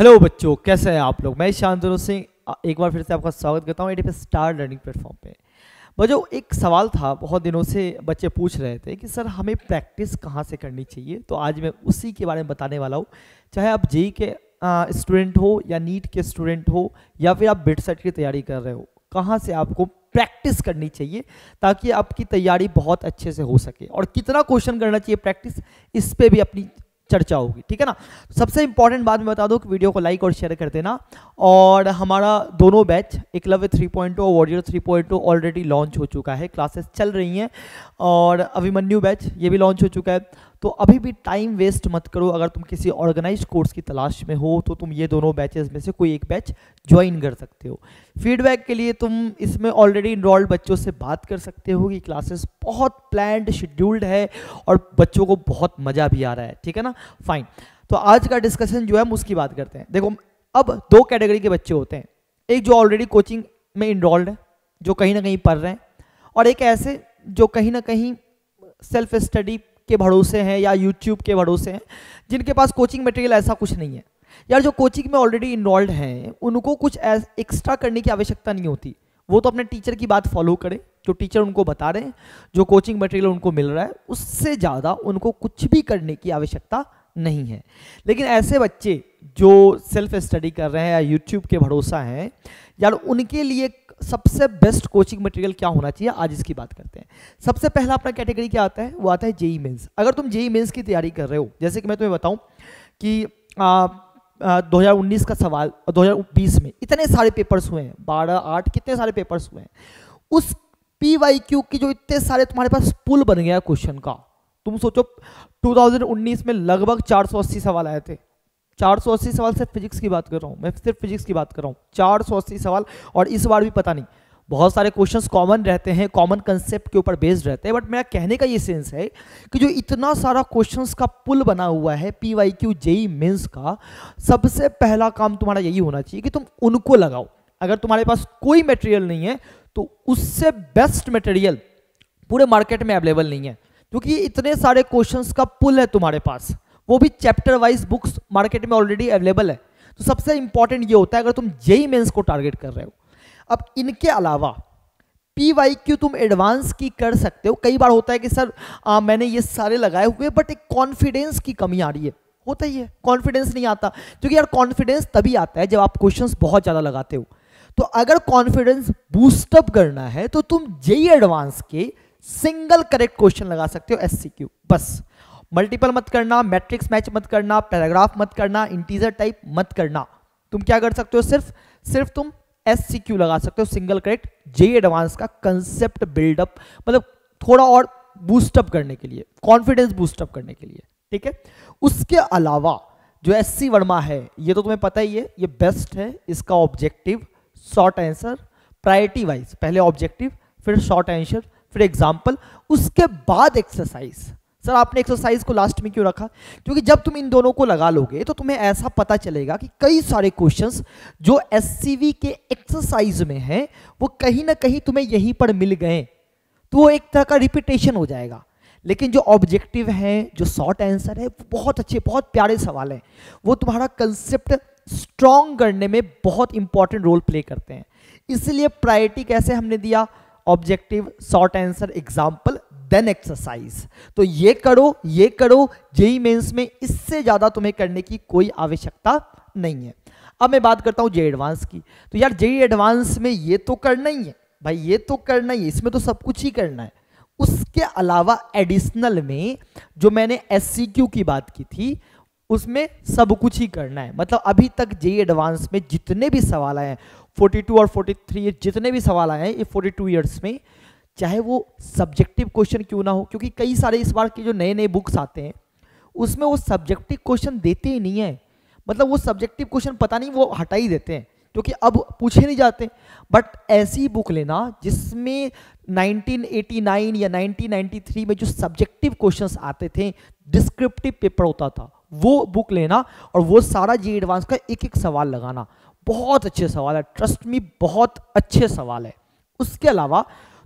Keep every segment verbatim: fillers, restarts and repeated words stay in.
Hello बच्चों, कैसे हैं आप लोग। मैं शांतनु सिंह एक बार फिर से आपका स्वागत करता हूँ एडी एस स्टार लर्निंग प्लेटफॉर्म पे। बच्चों, एक सवाल था, बहुत दिनों से बच्चे पूछ रहे थे कि सर हमें प्रैक्टिस कहाँ से करनी चाहिए। तो आज मैं उसी के बारे में बताने वाला हूँ। चाहे आप जेईई के स्टूडेंट हो या नीट के स्टूडेंट हो या फिर आप बेडसेट की तैयारी कर रहे हो, कहाँ से आपको प्रैक्टिस करनी चाहिए ताकि आपकी तैयारी बहुत अच्छे से हो सके, और कितना क्वेश्चन करना चाहिए प्रैक्टिस, इस पर भी अपनी चर्चा होगी। ठीक है ना। सबसे इंपॉर्टेंट बात मैं बता दूं कि वीडियो को लाइक और शेयर कर देना। और हमारा दोनों batch Eklavya three point O warrior three point O already launch हो चुका है, क्लासेस चल रही हैं, और अभिमन्यु बैच ये भी लॉन्च हो चुका है। तो अभी भी टाइम वेस्ट मत करो। अगर तुम किसी ऑर्गेनाइज कोर्स की तलाश में हो तो तुम ये दोनों बैचेस में से कोई एक बैच ज्वाइन कर सकते हो। फीडबैक के लिए तुम इसमें ऑलरेडी इनरोल्ड बच्चों से बात कर सकते हो कि क्लासेस बहुत प्लान्ड शेड्यूल्ड है और बच्चों को बहुत मज़ा भी आ रहा है। ठीक है ना, फाइन। तो आज का डिस्कशन जो है हम उसकी बात करते हैं। देखो, अब दो कैटेगरी के बच्चे होते हैं, एक जो ऑलरेडी कोचिंग में इनरोल्ड है, जो कहीं ना कहीं पढ़ रहे हैं, और एक ऐसे जो कहीं ना कहीं सेल्फ स्टडी के भरोसे हैं या यूट्यूब के भरोसे हैं, जिनके पास कोचिंग मटेरियल ऐसा कुछ नहीं है। यार, जो कोचिंग में ऑलरेडी इनरोल्ड हैं उनको कुछ एक्स्ट्रा करने की आवश्यकता नहीं होती। वो तो अपने टीचर की बात फॉलो करें, जो टीचर उनको बता रहे हैं, जो कोचिंग मटेरियल उनको मिल रहा है, उससे ज़्यादा उनको कुछ भी करने की आवश्यकता नहीं है। लेकिन ऐसे बच्चे जो सेल्फ स्टडी कर रहे हैं या यूट्यूब के भरोसा हैं, यार उनके लिए सबसे बेस्ट कोचिंग मटेरियल क्या होना चाहिए, आज इसकी बात करते हैं। सबसे पहला अपना कैटेगरी क्या आता है, वो आता है जेईई मेंस। अगर तुम जेईई मेंस की तैयारी कर रहे हो, जैसे कि मैं तुम्हें बताऊं कि आ, आ, दो हज़ार उन्नीस का सवाल, दो हज़ार बीस में इतने सारे पेपर्स हुए हैं, बारह आठ कितने सारे पेपर्स हुए हैं, उस पीवाईक्यू की जो इतने सारे तुम्हारे पास पुल बन गया क्वेश्चन का। तुम सोचो दो हज़ार उन्नीस में लगभग चार सौ अस्सी सवाल आए थे। चार सौ अस्सी सवाल, सिर्फ फिजिक्स की बात कर रहा हूँ मैं, सिर्फ फिजिक्स की बात कर रहा हूँ। चार सौ अस्सी सवाल, और इस बार भी पता नहीं, बहुत सारे क्वेश्चंस कॉमन रहते हैं, कॉमन कंसेप्ट के ऊपर बेस्ड रहते हैं। बट मेरा कहने का ये सेंस है कि जो इतना सारा क्वेश्चंस का पुल बना हुआ है पीवाईक्यू जेईई मेंस का, सबसे पहला काम तुम्हारा यही होना चाहिए कि तुम उनको लगाओ। अगर तुम्हारे पास कोई मटेरियल नहीं है तो उससे बेस्ट मटेरियल पूरे मार्केट में अवेलेबल नहीं है, क्योंकि इतने सारे क्वेश्चंस का पुल है तुम्हारे पास, वो भी चैप्टर वाइज बुक्स मार्केट में ऑलरेडी अवेलेबल है। तो सबसे इंपॉर्टेंट ये होता है अगर तुम जेईई मेंस को टारगेट कर रहे हो। अब इनके अलावा पीवाईक्यू तुम एडवांस की कर सकते हो। कई बार होता है कि सर आ, मैंने ये सारे लगाए हुए बट एक कॉन्फिडेंस की कमी आ रही है। होता ही है, कॉन्फिडेंस नहीं आता, क्योंकि यार कॉन्फिडेंस तभी आता है जब आप क्वेश्चंस बहुत ज़्यादा लगाते हो। तो अगर कॉन्फिडेंस बूस्टअप करना है तो तुम जेईई एडवांस के सिंगल करेक्ट क्वेश्चन लगा सकते हो, एस सी क्यू। बस मल्टीपल मत करना, मैट्रिक्स मैच मत करना, पैराग्राफ मत करना, इंटीजर टाइप मत करना। तुम क्या कर सकते हो, सिर्फ सिर्फ तुम एस सी क्यू लगा सकते हो, सिंगल करेक्ट, जेईई एडवांस का कंसेप्ट बिल्डअप, मतलब थोड़ा और बूस्टअप करने के लिए, कॉन्फिडेंस बूस्टअप करने के लिए। ठीक है। उसके अलावा जो एस सी वर्मा है, ये तो तुम्हें पता ही है, ये बेस्ट है। इसका objective, short answer, priority wise पहले ऑब्जेक्टिव, फिर शॉर्ट आंसर, फिर एग्जाम्पल, उसके बाद एक्सरसाइज। सर आपने एक्सरसाइज को लास्ट में क्यों रखा? क्योंकि जब तुम इन दोनों को लगा लोगे तो तुम्हें ऐसा पता चलेगा कि कई सारे क्वेश्चंस जो एससीवी के एक्सरसाइज में हैं वो कहीं ना कहीं तुम्हें यहीं पर मिल गए, तो वो एक तरह का रिपीटेशन हो जाएगा। लेकिन जो ऑब्जेक्टिव हैं, जो शॉर्ट आंसर है, वो बहुत अच्छे, बहुत प्यारे सवाल हैं, वो तुम्हारा कंसेप्ट स्ट्रॉन्ग करने में बहुत इंपॉर्टेंट रोल प्ले करते हैं। इसलिए प्रायोरिटी कैसे हमने दिया, objective, short answer, example, then exercise. तो ये करो, ये करो जेईई मेंस में, इससे ज़्यादा तुम्हें करने की कोई आवश्यकता नहीं है। अब मैं बात करता हूँ जेईई एडवांस की। तो यार जेईई एडवांस में ये तो करना ही है भाई, ये तो करना ही है, इसमें तो सब कुछ ही करना है। उसके अलावा एडिशनल में जो मैंने एससीक्यू की बात की थी, उसमें सब कुछ ही करना है। मतलब अभी तक जेईई एडवांस में जितने भी सवाल आए हैं, बयालीस और तैंतालीस जितने भी सवाल आए हैं ये बयालीस ईयर्स में, चाहे वो सब्जेक्टिव क्वेश्चन क्यों ना हो, क्योंकि कई सारे इस बार के जो नए नए बुक्स आते हैं उसमें वो सब्जेक्टिव क्वेश्चन देते ही नहीं है। मतलब वो सब्जेक्टिव क्वेश्चन पता नहीं वो हटा ही देते हैं, क्योंकि अब पूछे नहीं जाते। बट ऐसी बुक लेना जिसमें नाइनटीन एटी नाइन या नाइनटीन नाइंटी थ्री में जो सब्जेक्टिव क्वेश्चंस आते थे, डिस्क्रिप्टिव पेपर होता था, वो बुक लेना और वो सारा जेईई एडवांस का एक एक सवाल लगाना। बहुत अच्छे सवाल है, ट्रस्ट मी, बहुत अच्छे सवाल है। उसके अलावा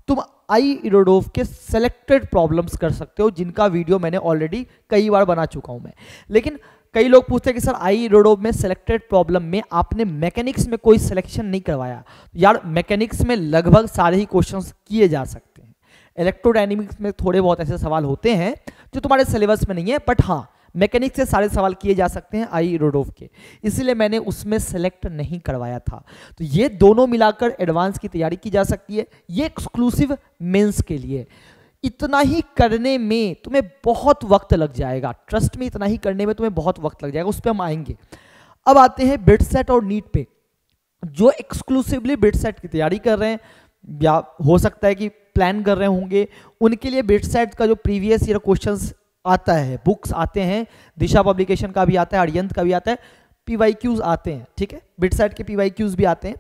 तुम आई इरोडोव के सेलेक्टेड प्रॉब्लम्स कर सकते हो, जिनका वीडियो मैंने ऑलरेडी कई बार बना चुका हूं मैं। लेकिन कई लोग पूछते हैं कि सर आई इरोडोव में सिलेक्टेड प्रॉब्लम में आपने मैकेनिक्स में कोई सिलेक्शन नहीं करवाया। यार मैकेनिक्स में लगभग सारे ही क्वेश्चंस किए जा सकते हैं। इलेक्ट्रोडायनेमिक्स में थोड़े बहुत ऐसे सवाल होते हैं जो तुम्हारे सिलेबस में नहीं है, बट हाँ मैकेनिक्स से सारे सवाल किए जा सकते हैं आई इरोडोव के, इसलिए मैंने उसमें सेलेक्ट नहीं करवाया था। तो ये दोनों मिलाकर एडवांस की तैयारी की जा सकती है, ये एक्सक्लूसिव मेंस के लिए। इतना ही करने में तुम्हें बहुत वक्त लग जाएगा, ट्रस्ट में इतना ही करने में तुम्हें बहुत वक्त लग जाएगा, उस पर हम आएंगे। अब आते हैं बेडसेट और नीट पे। जो एक्सक्लूसिवली बेडसेट की तैयारी कर रहे हैं या हो सकता है कि प्लान कर रहे होंगे, उनके लिए बेडसेट का जो प्रीवियस ईयर क्वेश्चंस आता है, बुक्स आते हैं, दिशा पब्लिकेशन का भी आता है, अड़यंत का भी आता है, पीवाईक्यूज आते हैं, ठीक है, बेडसेट के पीवाईक्यूज भी आते हैं।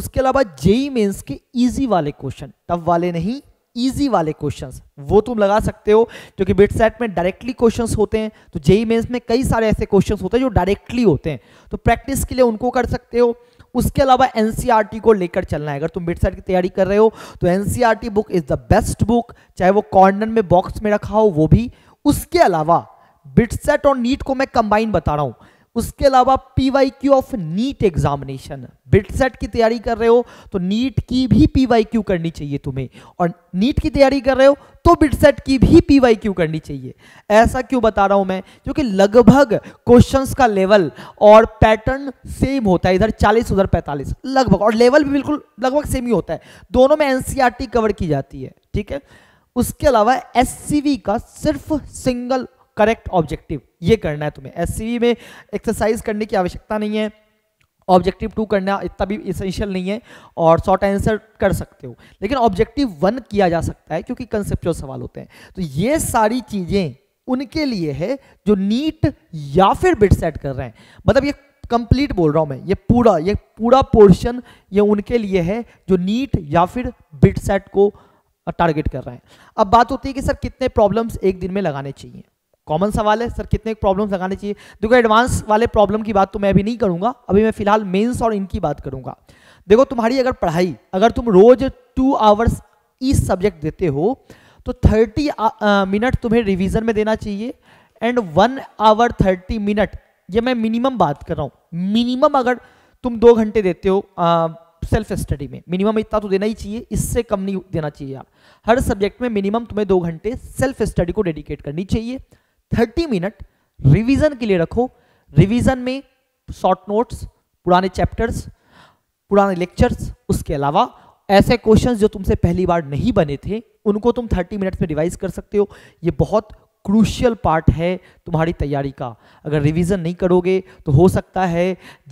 उसके अलावा जेईई मेंस के इजी वाले क्वेश्चन, टफ वाले नहीं, इजी वाले क्वेश्चंस वो तुम लगा सकते हो, क्योंकि बेडसेट में डायरेक्टली क्वेश्चंस होते हैं, तो जेईई मेंस में कई सारे ऐसे क्वेश्चंस होते हैं जो डायरेक्टली होते हैं, तो प्रैक्टिस के लिए उनको कर सकते हो। उसके अलावा एनसीईआरटी को लेकर चलना है, अगर तुम बेडसेट की तैयारी कर रहे हो तो NCERT book is the best book, चाहे वो कॉर्नर में बॉक्स में रखा हो वो भी। उसके अलावा बेडसेट और नीट को मैं कंबाइन बता रहा हूं, उसके अलावा पीवाईक्यू ऑफ नीट एग्जामिनेशन, बेडसेट की तैयारी कर रहे हो तो नीट की भी पीवाईक्यू करनी चाहिए तुम्हें, और नीट की तैयारी कर रहे हो तो बेडसेट की भी पीवाईक्यू करनी चाहिए। ऐसा क्यों बता रहा हूं मैं, क्योंकि लगभग क्वेश्चंस का लेवल और पैटर्न सेम होता है, इधर चालीस उधर पैंतालीस लगभग, और लेवल भी बिल्कुल लगभग सेम ही होता है, दोनों में एनसीईआरटी कवर की जाती है, ठीक है। उसके अलावा एससीवी का सिर्फ सिंगल करेक्ट ऑब्जेक्टिव ये करना है तुम्हें, एससीवी में एक्सरसाइज करने की आवश्यकता नहीं है, ऑब्जेक्टिव टू करना इतना भी इसेंशियल नहीं है, और शॉर्ट आंसर कर सकते हो, लेकिन ऑब्जेक्टिव वन किया जा सकता है क्योंकि कंसेप्चुअल सवाल होते हैं। तो ये सारी चीज़ें उनके लिए है जो नीट या फिर बेडसेट कर रहे हैं, मतलब ये कंप्लीट बोल रहा हूँ मैं, ये पूरा ये पूरा पोर्शन ये उनके लिए है जो नीट या फिर बेडसेट को टारगेट कर रहे हैं। अब बात होती है कि सर कितने प्रॉब्लम्स एक दिन में लगाने चाहिए, कॉमन सवाल है, सर कितने प्रॉब्लम्स लगाने चाहिए। देखो एडवांस वाले प्रॉब्लम की बात तो मैं अभी नहीं करूंगा, अभी मैं फिलहाल मेंस और इनकी बात करूंगा। देखो तुम्हारी अगर पढ़ाई, अगर तुम रोज टू आवर्स ईच सब्जेक्ट देते हो तो थर्टी मिनट तुम्हें रिविजन में देना चाहिए, and one hour thirty minute ये मैं मिनिमम बात कर रहा हूँ, मिनिमम। अगर तुम दो घंटे देते हो आ, सेल्फ स्टडी में मिनिमम इतना तो देना ही चाहिए, इससे कम नहीं देना चाहिए यार। हर सब्जेक्ट में मिनिमम तुम्हें दो घंटे सेल्फ स्टडी को डेडिकेट करनी चाहिए। तीस मिनट रिवीजन के लिए रखो, रिवीजन में शॉर्ट नोट्स, पुराने चैप्टर्स, पुराने लेक्चर्स, उसके अलावा ऐसे क्वेश्चंस जो तुमसे पहली बार नहीं बने थे उनको तुम तीस मिनट में रिवाइज कर सकते हो। ये बहुत क्रूशियल पार्ट है तुम्हारी तैयारी का। अगर रिवीजन नहीं करोगे तो हो सकता है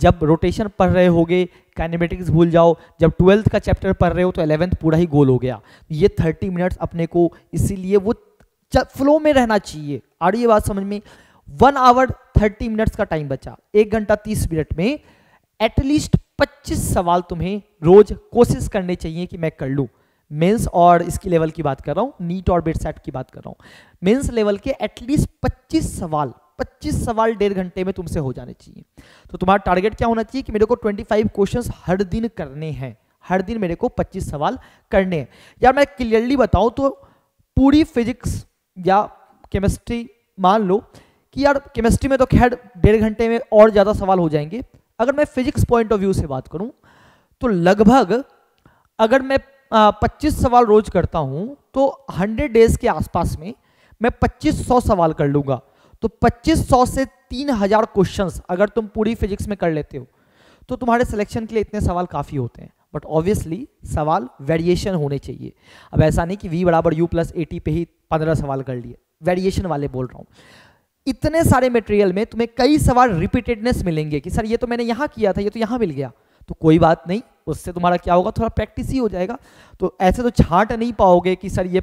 जब रोटेशन पढ़ रहे होगे काइनेमेटिक्स भूल जाओ, जब ट्वेल्थ का चैप्टर पढ़ रहे हो तो इलेवेंथ पूरा ही गोल हो गया। ये तीस मिनट्स अपने को, इसीलिए वो फ्लो में रहना चाहिए। आ रही है बात समझ में? वन आवर थर्टी मिनट्स का टाइम बचा, एक घंटा तीस मिनट में एटलीस्ट पच्चीस सवाल तुम्हें रोज कोशिश करने चाहिए कि मैं कर लूँ। मेंस और इसकी लेवल की बात कर रहा हूँ, नीट और बेडसेट की बात कर रहा हूँ। मेंस लेवल के एटलीस्ट पच्चीस सवाल, पच्चीस सवाल डेढ़ घंटे में तुमसे हो जाने चाहिए। तो तुम्हारा टारगेट क्या होना चाहिए कि मेरे को पच्चीस क्वेश्चंस हर दिन करने हैं, हर दिन मेरे को पच्चीस सवाल करने हैं। यार मैं क्लियरली बताऊँ तो पूरी फिजिक्स या केमिस्ट्री, मान लो कि यार केमिस्ट्री में तो खैर डेढ़ घंटे में और ज़्यादा सवाल हो जाएंगे। अगर मैं फिजिक्स पॉइंट ऑफ व्यू से बात करूँ तो लगभग अगर मैं पच्चीस सवाल रोज करता हूँ तो हंड्रेड डेज के आसपास में मैं पच्चीस सौ सवाल कर लूँगा। तो पच्चीस सौ से तीन हज़ार क्वेश्चंस अगर तुम पूरी फिजिक्स में कर लेते हो तो तुम्हारे सिलेक्शन के लिए इतने सवाल काफ़ी होते हैं। बट ऑब्वियसली सवाल वेरिएशन होने चाहिए। अब ऐसा नहीं कि v बराबर यू प्लस ए टी पे ही पंद्रह सवाल कर लिए, वेरिएशन वाले बोल रहा हूँ। इतने सारे मटेरियल में तुम्हें कई सवाल रिपीटेडनेस मिलेंगे कि सर ये तो मैंने यहाँ किया था, ये तो यहाँ मिल गया, तो कोई बात नहीं, उससे तुम्हारा क्या होगा, थोड़ा प्रैक्टिस ही हो जाएगा। तो ऐसे तो छांट नहीं पाओगे कि सर ये,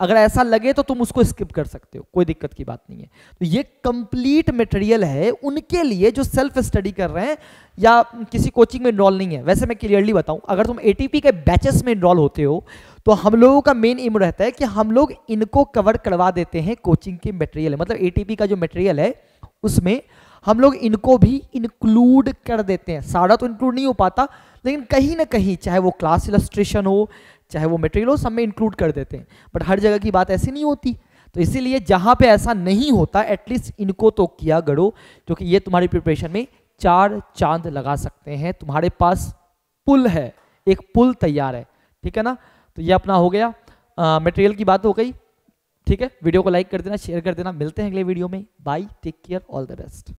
अगर ऐसा लगे तो तुम उसको स्किप कर सकते हो, कोई दिक्कत की बात नहीं है। तो ये कंप्लीट मटेरियल है उनके लिए जो सेल्फ स्टडी कर रहे हैं या किसी कोचिंग में इनरोल नहीं है। वैसे मैं क्लियरली बताऊं, अगर तुम एटीपी के बैचेस में इनरोल होते हो तो हम लोगों का मेन एम रहता है कि हम लोग इनको कवर करवा देते हैं कोचिंग के मटेरियल, मतलब एटीपी का जो मटेरियल है उसमें हम लोग इनको भी इंक्लूड कर देते हैं। सारा तो इंक्लूड नहीं हो पाता, लेकिन कहीं ना कहीं, चाहे वो क्लास इलस्ट्रेशन हो, चाहे वो मटेरियल हो, सब में इंक्लूड कर देते हैं। बट हर जगह की बात ऐसी नहीं होती। तो इसीलिए जहां पे ऐसा नहीं होता एटलीस्ट इनको तो किया करो, क्योंकि ये तुम्हारी प्रिपरेशन में चार चांद लगा सकते हैं। तुम्हारे पास पुल है, एक पुल तैयार है, ठीक है ना। तो ये अपना हो गया मटेरियल की बात हो गई, ठीक है। वीडियो को लाइक कर देना, शेयर कर देना। मिलते हैं अगले वीडियो में, bye, take care, all the best.